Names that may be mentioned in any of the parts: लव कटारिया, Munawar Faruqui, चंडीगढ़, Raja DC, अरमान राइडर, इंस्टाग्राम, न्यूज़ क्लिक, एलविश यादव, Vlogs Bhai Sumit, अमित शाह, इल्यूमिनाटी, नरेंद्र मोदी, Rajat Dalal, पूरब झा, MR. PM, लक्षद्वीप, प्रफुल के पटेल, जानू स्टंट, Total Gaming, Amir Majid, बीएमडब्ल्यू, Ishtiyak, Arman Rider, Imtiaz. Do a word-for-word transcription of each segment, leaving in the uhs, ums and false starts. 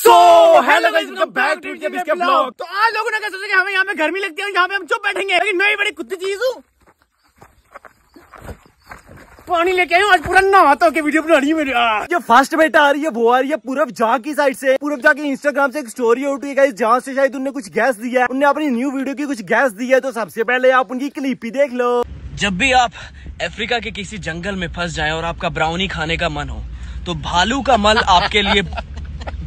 So, hello guys, welcome back to इसके blog. तो आज लोगों ने सोचा कि हमें यहाँ पे गर्मी लगती है, यहाँ पे हम चुप बैठेंगे, लेकिन नई बड़ी कुत्ती चीज हूँ, पानी लेके आयो आज पूरा नहाता के वीडियो बना रही है मेरी। ये फर्स्ट बेट आ रही है, वो आ रही है पूरब झा की साइड से। पूरब झा की इंस्टाग्राम से एक स्टोरी उठी है जहाँ से शायद उनने कुछ गैस दिया है, उनने अपनी न्यू वीडियो की कुछ गैस दी है। तो सबसे पहले आप उनकी क्लिप ही देख लो। जब भी आप अफ्रीका के किसी जंगल में फंस जाए और आपका ब्राउनी खाने का मन हो तो भालू का मल आपके लिए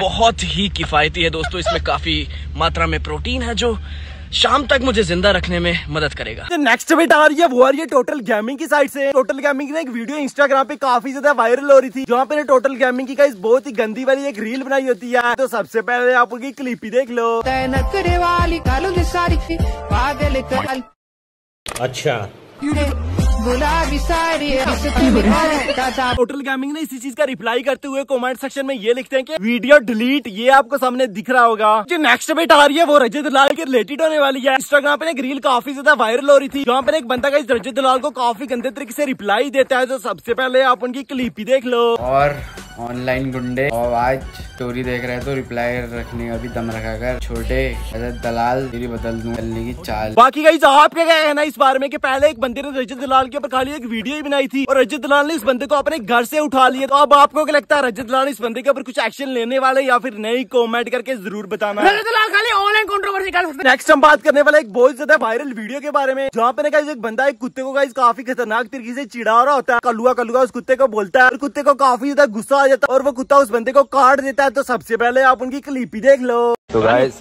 बहुत ही किफायती है दोस्तों। इसमें काफी मात्रा में प्रोटीन है जो शाम तक मुझे जिंदा रखने में मदद करेगा। नेक्स्ट बेट आ रही है, वो आ रही है टोटल गेमिंग की साइड से। टोटल गेमिंग ने एक वीडियो इंस्टाग्राम पे काफी ज्यादा वायरल हो रही थी, जहाँ पे टोटल गेमिंग की गाइस बहुत ही गंदी वाली एक रील बनाई होती है। तो सबसे पहले आप उनकी क्लिप ही देख लो। अच्छा टोटल गेमिंग ने इसी चीज का रिप्लाई करते हुए कमेंट सेक्शन में ये लिखते हैं कि वीडियो डिलीट, ये आपको सामने दिख रहा होगा। जो नेक्स्ट बेट आ रही है वो रजत दलाल के रिलेटेड होने वाली है। इंस्टाग्राम पे एक रील काफी ज्यादा वायरल हो रही थी, जहाँ पे एक बंदा का इस रजत दलाल को काफी गंदे तरीके से रिप्लाई देता है। तो सबसे पहले आप उनकी क्लिप ही देख लो। और ऑनलाइन गुंडे और आज स्टोरी देख रहे हैं तो रिप्लाई रखने का भी दम रखा कर, छोटे रजत दलाल तेरी बदल दूं चलने की चाल। बाकी गाइस आपके क्या कहना इस बारे में कि पहले एक बंदे ने रजत दलाल के ऊपर खाली एक वीडियो ही बनाई थी और रजत दलाल ने इस बंदे को अपने घर से उठा लिया। तो अब आपको क्या लगता है, रजत दलाल इस बंदे के ऊपर कुछ एक्शन लेने वाले या फिर नहीं, कॉमेंट करके जरूर बताना। रजत दलाल खाली ऑनलाइन कंट्रोवर्सी कर सकते हैं। नेक्स्ट हम बात करने वाले एक बहुत ज्यादा वायरल वीडियो के बारे में, जहाँ पे गाइस एक बंदा एक कुत्ते को गाइस काफी खतरनाक तरीके से चिढ़ा रहा होता है। कलुआ कलुआ उस कुत्ते को बोलता है और कुत्ते को काफी ज्यादा गुस्सा आ जाता है और वो कुत्ता उस बंदे को काट देता है। तो सबसे पहले आप उनकी क्लिप ही देख लो। तो गाइस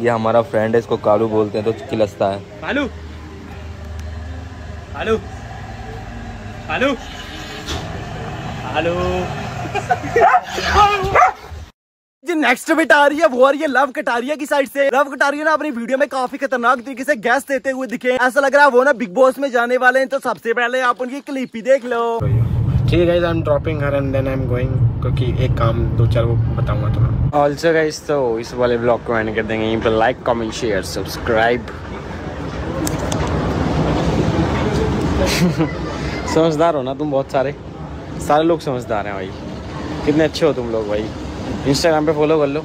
ये हमारा फ्रेंड है, इसको कालू बोलते हैं, तो खिलस्ता है। कालू कालू कालू कालू। जो नेक्स्ट बेट आ रही है वो आ रही है लव कटारिया की साइड से। लव कटारिया ना अपनी वीडियो में काफी खतरनाक तरीके से गैस देते हुए दिखे, ऐसा लग रहा है वो ना बिग बॉस में जाने वाले हैं। तो सबसे पहले आप उनकी क्लिप ही देख लो। ठीक है, I am dropping her and then I am going, क्योंकि एक काम दो चार वो बताऊंगा तुम्हें। ऑल्सो गाइस तो इस वाले ब्लॉग को एंड कर देंगे यहीं पे। Like, comment, share, subscribe. समझदार हो ना तुम, बहुत सारे सारे लोग समझदार हैं भाई, कितने अच्छे हो तुम लोग भाई। इंस्टाग्राम पे फॉलो कर लो,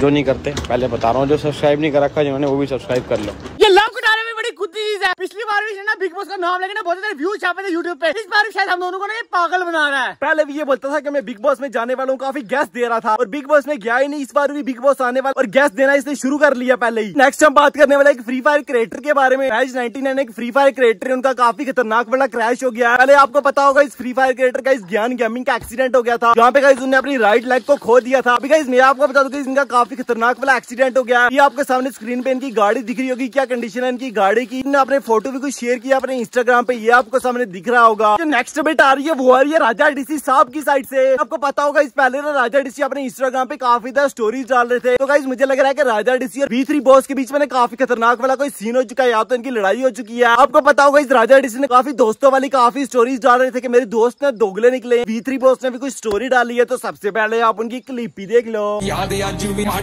जो नहीं करते पहले बता रहा हूँ, जो सब्सक्राइब नहीं कर रखा जिन्होंने वो भी सब्सक्राइब कर लो। ये लव कटारिया में बड़ी खुद चीज है, पिछली बार भी ना बिग बॉस का नाम लेके ना बहुत सारे व्यूज छापे थे यूट्यूब पे, इस बार भी शायद हम दोनों को ना ये पागल बना रहा है। पहले भी ये बोलता था कि मैं बिग बॉस में जाने वाला हूँ, काफी गैस दे रहा था और बिग बॉस में गया ही नहीं। इस बार भी बिग बॉस आने वाला और गैस देना इसने शुरू कर लिया पहले ही। नेक्स्ट हम बात करने वाला एक फ्री फायर क्रिएटर के बारे में। गाइस नाइंटी नाइन एक फ्री फायर क्रिएटर, उनका काफी खतरनाक बड़ा क्रैश हो गया। पहले आपको पता होगा इस फ्री फायर क्रिएटर का इस ज्ञान गेमिंग का एक्सीडेंट हो गया था, जहाँ पे गाइस उन्होंने अपनी राइट लेग को खो दिया था। अभी गाइस मैं आपको बता दूं कि इनका काफी खतरनाक वाला एक्सीडेंट हो गया। ये आपके सामने स्क्रीन पे इनकी गाड़ी दिख रही होगी, क्या कंडीशन है इनकी गाड़ी की। इन्होंने अपने फोटो भी कुछ शेयर किया अपने इंस्टाग्राम पे, ये आपको सामने दिख रहा होगा। जो नेक्स्ट बेट आ रही है वो आ रही है राजा डीसी साहब की साइड से। आपको पता होगा इस पहले ना राजा डीसी अपने इंस्टाग्राम पे काफी ज्यादा स्टोरीज डाल रहे थे। तो गाइस मुझे लग रहा है कि राजा डीसी और बी थ्री बॉस के बीच में काफी खतरनाक वाला कोई सीन हो चुका है, या तो इनकी लड़ाई हो चुकी है। आपको पता होगा इस राजा डीसी ने काफी दोस्तों वाली काफी स्टोरीज डाल रहे थे कि मेरे दोस्त ने दोगले निकले। बी थ्री बॉस ने भी कुछ स्टोरी डाली है, तो सबसे पहले आप उनकी क्लिप ही देख लो। याद अर्जुन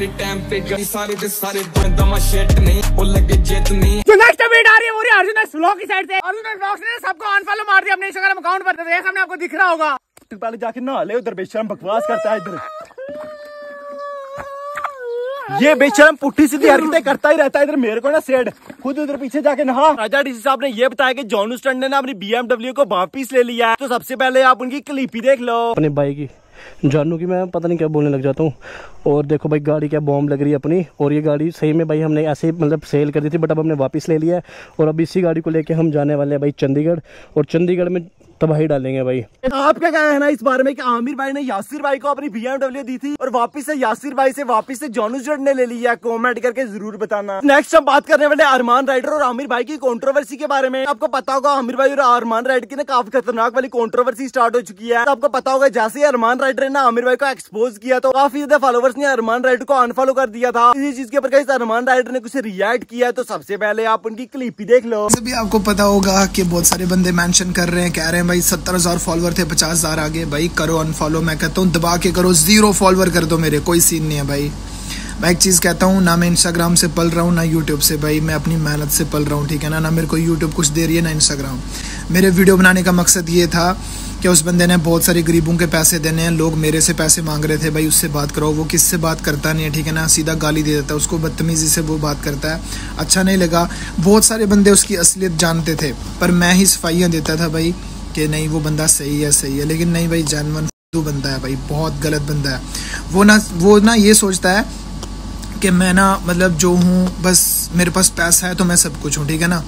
व्लॉग की साइड से, अर्जुन व्लॉग्स ने सबको अनफॉलो मार दिया अपने इंस्टाग्राम अकाउंट पर, तो ये सामने आपको दिख रहा होगा। तो पहले जाके ना ले, उधर बेशरम बकवास करता है, इधर ये बेशरम पुट्टी सीधी हरकतें करता ही रहता है, इधर मेरे को ना सेड खुद उधर पीछे जाके नहा। राजा डीसी साहब ने ये बताया कि जानू स्टंट ने ना अपनी बीएमडब्ल्यू को वापिस ले लिया है। तो सबसे पहले आप उनकी क्लिप ही देख लो। अपने भाई की जानू की मैं पता नहीं क्या बोलने लग जाता हूँ। और देखो भाई गाड़ी क्या बॉम्ब लग रही है अपनी, और ये गाड़ी सही में भाई हमने ऐसे मतलब सेल कर दी थी, बट अब हमने वापस ले लिया है। और अब इसी गाड़ी को लेके हम जाने वाले हैं भाई चंडीगढ़, और चंडीगढ़ में तबाही डालेंगे भाई। आप क्या कहना है इस बारे में कि आमिर भाई ने यासिर भाई को अपनी बीएमडब्ल्यू दी थी और वापस से यासिर भाई से वापस से जानू स्टंट ने ले लिया, कमेंट करके जरूर बताना। नेक्स्ट हम बात करने वाले अरमान राइडर और आमिर भाई की कंट्रोवर्सी के बारे में। आपको पता होगा आमिर भाई और अरमान राइडर की ना काफी खतरनाक वाली कंट्रोवर्सी स्टार्ट हो चुकी है। आपको पता होगा जैसे ही अरमान राइडर ने ना आमिर भाई को एक्सपोज किया तो काफी ज्यादा फॉलोवर्स ने अरमान राइडर को अनफॉलो कर दिया था। इसी चीज के ऊपर अरमान राइडर ने कुछ रिएक्ट किया, तो सबसे पहले आप उनकी क्लिप ही देख लो। भी आपको पता होगा की बहुत सारे बंदे मेंशन कर रहे हैं, कह रहे हैं भाई सत्तर हजार फॉलोअर थे, पचास हजार आगे भाई करो अनफॉलो। मैं कहता हूँ दबा के करो, जीरो फॉलोअर कर दो मेरे, कोई सीन नहीं है भाई। मैं एक चीज़ कहता हूँ, ना मैं इंस्टाग्राम से पल रहा हूँ ना यूट्यूब से, भाई मैं अपनी मेहनत से पल रहा हूँ, ठीक है ना। ना मेरे को यूट्यूब कुछ दे रही है ना इंस्टाग्राम। मेरे वीडियो बनाने का मकसद ये था कि उस बंदे ने बहुत सारे गरीबों के पैसे देने हैं, लोग मेरे से पैसे मांग रहे थे, भाई उससे बात कराओ। वो किससे बात करता नहीं है, ठीक है ना, सीधा गाली दे देता है उसको, बदतमीज़ी से वो बात करता है, अच्छा नहीं लगा। बहुत सारे बंदे उसकी असलियत जानते थे, पर मैं ही सफाइयाँ देता था भाई कि नहीं वो बंदा सही है सही है, लेकिन नहीं भाई जानवर बंदा है भाई, बहुत गलत बंदा है वो। ना वो ना ये सोचता है कि मैं ना मतलब जो हूँ बस मेरे पास पैसा है तो मैं सब कुछ हूँ, ठीक है ना।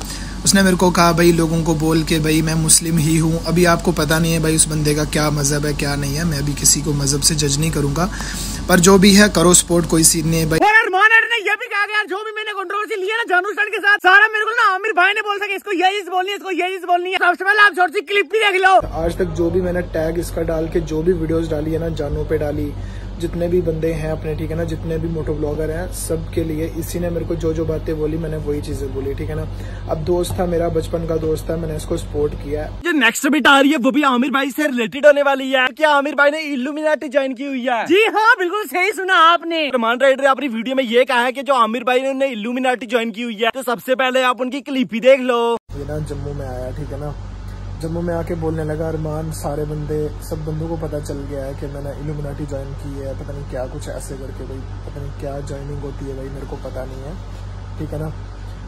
उसने मेरे को कहा भाई लोगों को बोल के भाई मैं मुस्लिम ही हूँ। अभी आपको पता नहीं है भाई उस बंदे का क्या मज़हब है क्या नहीं है, मैं अभी किसी को मज़हब से जज नहीं करूँगा, पर जो भी है करो स्पोर्ट, कोई सीन नहीं है भाई। ये भी कहा गया जो भी मैंने कंट्रोवर्सी लिया ना जानू स्टंट्स के साथ, सारा मेरे को ना आमिर भाई ने बोल सके इसको ये चीज बोलनी है, इसको ये चीज बोलनी है। सबसे पहले आप छोटी सी क्लिप भी देख लो। आज तक जो भी मैंने टैग इसका डाल के जो भी वीडियोस डाली है ना, जानू पे डाली, जितने भी बंदे हैं अपने, ठीक है ना, जितने भी मोटो ब्लॉगर हैं, सबके लिए इसी ने मेरे को जो जो बातें बोली मैंने वही चीजें बोली, ठीक है ना। अब दोस्त था मेरा, बचपन का दोस्त था, मैंने इसको सपोर्ट किया है। जो नेक्स्ट बिट आ रही है वो भी आमिर भाई से रिलेटेड होने वाली है। क्या आमिर भाई ने इल्यूमिनाटी ज्वाइन की हुई है? जी हाँ, बिल्कुल सही सुना आपने। अरमान राइडर ने अपनी वीडियो में ये कहा है कि जो आमिर भाई ने उन्हें इल्यूमिनाटी ज्वाइन की हुई है, तो सबसे पहले आप उनकी क्लिप ही देख लो। ये ना जम्मू में आया, ठीक है ना, जम्मू में आके बोलने लगा अरमान, सारे बंदे सब बंदों को पता चल गया है कि मैंने इल्यूमिनाटी ज्वाइन की है, पता नहीं क्या कुछ ऐसे करके भाई, पता नहीं क्या ज्वाइनिंग होती है भाई, मेरे को पता नहीं है, ठीक है ना।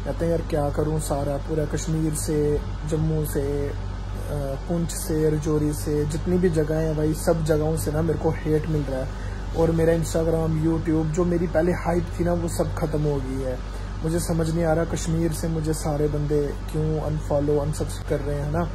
कहते हैं यार क्या करूं, सारा पूरा कश्मीर से, जम्मू से, पुंछ से, रजौरी से, जितनी भी जगह है भाई, सब जगहों से ना मेरे को हेट मिल रहा है, और मेरा इंस्टाग्राम, यूट्यूब, जो मेरी पहले हाइप थी ना वो सब खत्म हो गई है। मुझे समझ नहीं आ रहा कश्मीर से मुझे सारे बंदे क्यों अनफॉलो अनसब्सक्राइब कर रहे हैं ना,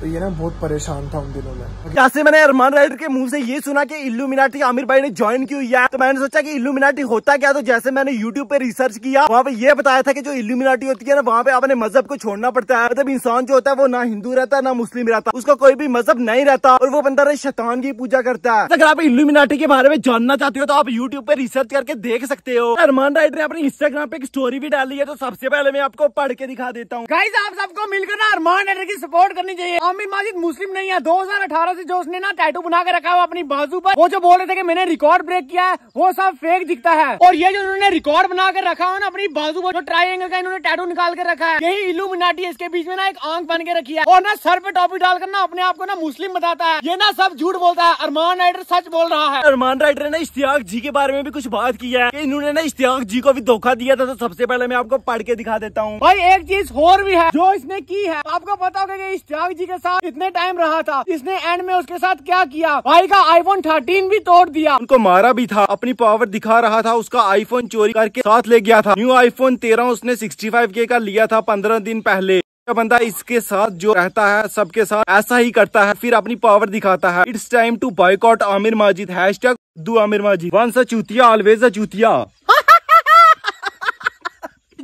तो ये ना बहुत परेशान था उन दिनों में। जैसे मैंने अरमान राइडर के मुंह से ये सुना कि इल्यूमिनाटी आमिर भाई ने ज्वाइन की हुई है, तो मैंने सोचा कि इल्यूमिनाटी होता क्या, तो जैसे मैंने यूट्यूब पे रिसर्च किया, वहाँ पे ये बताया था कि जो इल्यूमिनाटी होती है ना, वहाँ पे अपने मजहब को छोड़ना पड़ता है। मतलब इंसान जो होता है वो ना हिंदू रहता ना मुस्लिम रहता, उसका कोई भी मजहब नहीं रहता, और वो बंदा शैतान की पूजा करता है। अगर आप इल्यूमिनाटी के बारे में जानना चाहते हो तो आप यूट्यूब पे रिसर्च करके देख सकते हो। अरमान राइडर ने अपनी इंस्टाग्राम पे एक स्टोरी भी डाली है, तो सबसे पहले मैं आपको पढ़ के दिखा देता हूँ। आप सबको मिलकर ना अरमान राइडर की सपोर्ट करनी चाहिए। आमिर माजिद मुस्लिम नहीं है। दो हज़ार अठारह से जो उसने ना टैटू बना के रखा है अपनी बाजू पर, वो जो बोल रहे थे कि मैंने रिकॉर्ड ब्रेक किया है वो सब फेक दिखता है। और ये जो उन्होंने रिकॉर्ड बना के रखा है ना अपनी बाजू पर, जो ट्रायंगल का इन्होंने टैटू निकाल के रखा है, यही इल्यूमिनाटी है। इसके बीच में ना एक आंख बन के रखी है, और ना सर पे टोपी डालकर ना अपने आप को ना मुस्लिम बताता है। ये ना सब झूठ बोलता है। अरमान राइडर सच बोल रहा है। अरमान राइडर ने इश्तियाक जी के बारे में भी कुछ बात किया है, इन्होंने ना इश्तियाक जी को भी धोखा दिया था। तो सबसे पहले मैं आपको पढ़ के दिखा देता हूँ। भाई एक चीज और भी है जो इसने की है, आपको पता होगा इश्तियाक जी साथ इतने टाइम रहा था, इसने एंड में उसके साथ क्या किया, भाई का आईफोन थर्टीन भी तोड़ दिया, उनको मारा भी था, अपनी पावर दिखा रहा था, उसका आईफोन चोरी करके साथ ले गया था। न्यू आईफोन तेरह उसने सिक्सटी फाइव के का लिया था पंद्रह दिन पहले। बंदा इसके साथ जो रहता है सबके साथ ऐसा ही करता है, फिर अपनी पावर दिखाता है। It's time to boycott Aamir Majid, hashtag do Aamir Majid, once a चूतिया ऑलवेज अ चूतिया।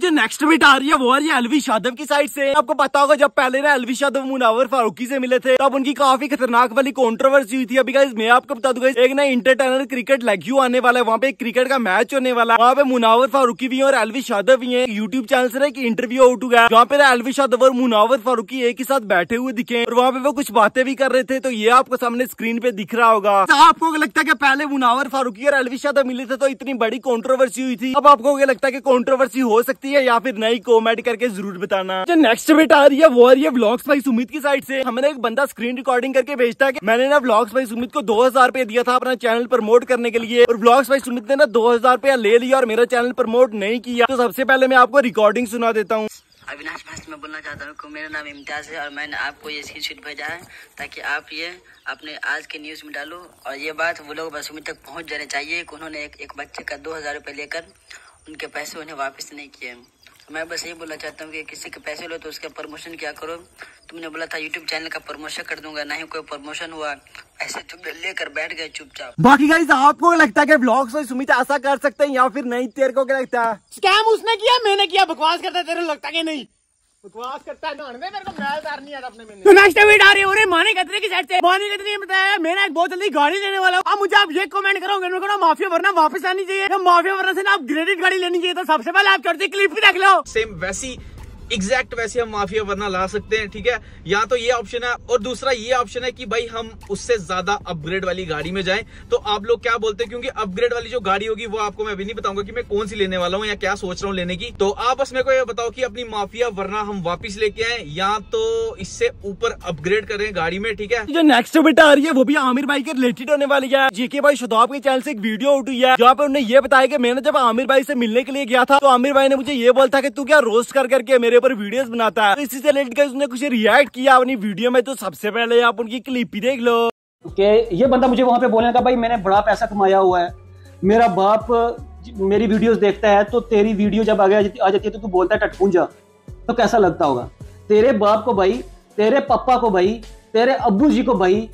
जो नेक्स्ट बिट आ रही है वो आ रही है एलविश यादव की साइड से। आपको पता होगा जब पहले ना एलविश यादव मुनावर फारूकी से मिले थे, तब उनकी काफी खतरनाक वाली कंट्रोवर्सी हुई थी। अभी गाइस मैं आपको बता दूंगा, एक ना इंटरटेनर क्रिकेट लेग आने वाला है, वहाँ पे एक क्रिकेट का मैच होने वाला है, वहाँ पे मुनावर फारूकी भी है और एलविश यादव भी है। यूट्यूब चैनल से एक इंटरव्यू आउट हुआ है, जहाँ पे एलविश यादव और मुनावर फारूकी एक ही साथ बैठे हुए दिखे, और वहाँ पे वो कुछ बातें भी कर रहे थे, तो ये आपको सामने स्क्रीन पे दिख रहा होगा। आपको लगता है की पहले मुनावर फारूकी और एलविश यादव मिले थे तो इतनी बड़ी कंट्रोवर्सी हुई थी, अब आपको लगता है की कंट्रोवर्सी हो सकती है या फिर नहीं, कमेंट करके जरूर बताना। जो नेक्स्ट बिट आ रही है वो आ रही है व्लॉग्स भाई सुमित की साइड से। हमने एक बंदा स्क्रीन रिकॉर्डिंग करके भेजता है कि मैंने ना व्लॉग्स भाई सुमित को दो हज़ार रुपया दिया था अपना चैनल प्रमोट करने के लिए, और व्लॉग्स भाई सुमित ने ना दो हज़ार रुपया ले लिया और मेरा चैनल प्रमोट नहीं किया। तो सबसे पहले मैं आपको रिकॉर्डिंग सुना देता हूँ। अविनाश भास्ट में बोलना चाहता हूँ, मेरा नाम इम्तियाज है और मैंने आपको ये स्क्रीनशॉट भेजा है ताकि आप ये अपने आज के न्यूज में डालो, और ये बात वो लोग सुमित तक पहुँच जानी चाहिए। उन्होंने एक बच्चे का दो हजार रुपया लेकर उनके पैसे उन्हें वापस नहीं किए। मैं बस यही बोलना चाहता हूँ कि किसी के पैसे लो तो उसका प्रमोशन क्या करो। तुमने बोला था यूट्यूब चैनल का प्रमोशन कर दूंगा, ना ही कोई प्रमोशन हुआ, ऐसे तुम लेकर बैठ गए चुपचाप। बाकी गाइस आपको लगता है कि व्लॉग्स भाई सुमित ऐसा कर सकते हैं या फिर नहीं? तेरे को क्या लगता है? स्कैम उसने किया, मैंने किया, बकवास करता है, तेरे को लगता है कि नहीं बकवास करता है? मेरे को मैलदार नहीं आता अपने में। तो नेक्स्ट वीडियो आ रही है और माने कतरे की साइड से। माने कतरे ने बताया मैंने एक बहुत जल्दी गाड़ी लेने वाला हूँ, मुझे आप ये कमेंट करो गन करो माफिया वरना वापस आनी चाहिए, माफिया वरना से ना आप ग्रेडेड गाड़ी लेनी चाहिए। तो सबसे पहले आप चढ़ती क्लिप भी देख लो। सेम वैसी एग्जैक्ट वैसे हम माफिया वरना ला सकते हैं, ठीक है। या तो ये ऑप्शन है और दूसरा ये ऑप्शन है कि भाई हम उससे ज्यादा अपग्रेड वाली गाड़ी में जाएं। तो आप लोग क्या बोलते हैं, क्योंकि अपग्रेड वाली जो गाड़ी होगी वो आपको मैं अभी नहीं बताऊंगा कि मैं कौन सी लेने वाला हूँ या क्या सोच रहा हूँ लेने की। तो आप बस मेरे को ये बताओ कि अपनी माफिया वरना हम वापिस लेके आए या तो इससे ऊपर अपग्रेड करें गाड़ी में, ठीक है। जो नेक्स्ट बेटा आ रही है वो भी आमिर भाई के रिलेटेड होने वाली है। जेके भाई शदाब के चैनल से एक वीडियो उठी है जहाँ पे उन्होंने ये बताया कि मैंने जब आमिर भाई से मिलने के लिए गया था तो आमिर भाई ने मुझे ये बोला था कि तू क्या रोस्ट कर करके मेरे ऊपर वीडियोस बनाता है। तो इसी से रिलेटेड उसने कुछ रिएक्ट किया अपनी वीडियो में। तो सबसे पहले आप उनकी क्लिप ही देख लो। कि ये बंदा मुझे वहाँ पे बोलने का, भाई मैंने बड़ा पैसा कमाया हुआ है, मेरा बाप मेरी वीडियोस देखता है, तो तेरी वीडियो जब आगे आ जाती है तो तू बोलता है टटपुंजा, तो कैसा लगता होगा तेरे बाप को भाई, तेरे पापा को भाई, तेरे अब्बू जी को भाई।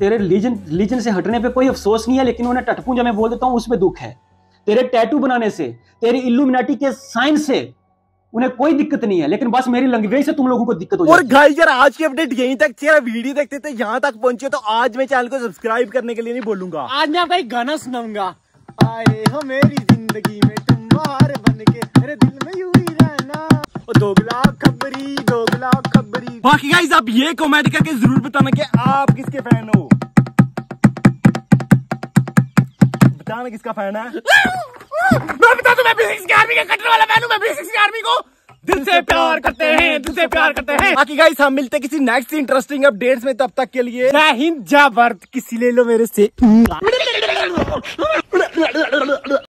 तेरे रिलीजन रिलीजन से हटने पे कोई अफसोस नहीं है, लेकिन उन्हें टटपुंजा मैं बोल देता हूँ उसमें दुख है। तेरे टैटू बनाने से, तेरे इल्यूमिनाटी के साइन से उन्हें कोई दिक्कत नहीं है, लेकिन बस मेरी लैंग्वेज से तुम लोगों को दिक्कत हो। और गाइस यार आज की अपडेट यहीं तक थी। वीडियो देखते थे यहाँ तक पहुंचे तो आज मैं चैनल को सब्सक्राइब करने के लिए नहीं बोलूंगा। आज मैं आपका एक गाना सुनाऊंगा, आए हो मेरी जिंदगी में तुम बाहर बनके मेरे दिल में यूं ही रहना, दोगला खबरी दोगला खबरी। बाकी गाइस आप ये कमेंट करके जरूर बताना कि आप किसके फैन हो, बताना किसका फैन है। मैं बता दूं मैं बीस आर्मी का कटने वाला फैन हूं, मैं बीस आर्मी को दिल से प्यार करते हैं, दिल से प्यार करते हैं। बाकी गाइस हम मिलते हैं किसी नेक्स्ट इंटरेस्टिंग अपडेट्स में, तब तक के लिए जय हिंद जय भारत। किसी ले लो मेरे से।